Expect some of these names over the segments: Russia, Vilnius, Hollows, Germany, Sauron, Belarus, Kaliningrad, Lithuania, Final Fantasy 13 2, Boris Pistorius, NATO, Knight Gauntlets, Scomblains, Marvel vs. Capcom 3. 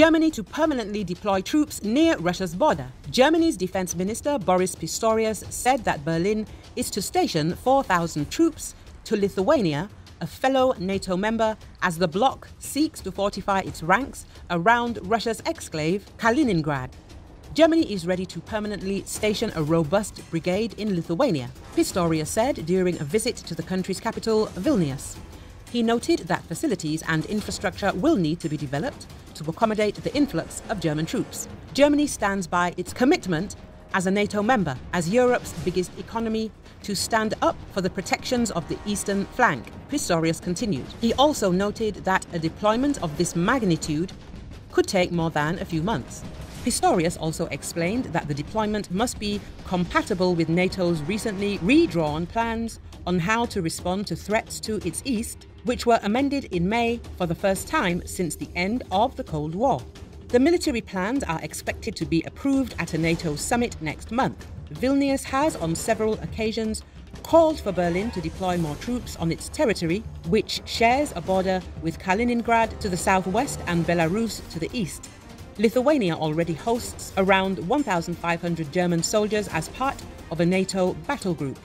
Germany to permanently deploy troops near Russia's border. Germany's Defense Minister Boris Pistorius said that Berlin is to station 4,000 troops to Lithuania, a fellow NATO member, as the bloc seeks to fortify its ranks around Russia's exclave, Kaliningrad. Germany is ready to permanently station a robust brigade in Lithuania, Pistorius said during a visit to the country's capital, Vilnius. He noted that facilities and infrastructure will need to be developed to accommodate the influx of German troops. Germany stands by its commitment as a NATO member, as Europe's biggest economy, to stand up for the protections of the eastern flank, Pistorius continued. He also noted that a deployment of this magnitude could take more than a few months. Pistorius also explained that the deployment must be compatible with NATO's recently redrawn plans on how to respond to threats to its east, which were amended in May for the first time since the end of the Cold War. The military plans are expected to be approved at a NATO summit next month. Vilnius has on several occasions called for Berlin to deploy more troops on its territory, which shares a border with Kaliningrad to the southwest and Belarus to the east. Lithuania already hosts around 1,500 German soldiers as part of a NATO battle group.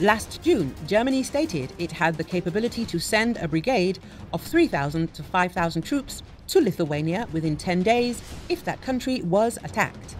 Last June, Germany stated it had the capability to send a brigade of 3,000 to 5,000 troops to Lithuania within 10 days if that country was attacked.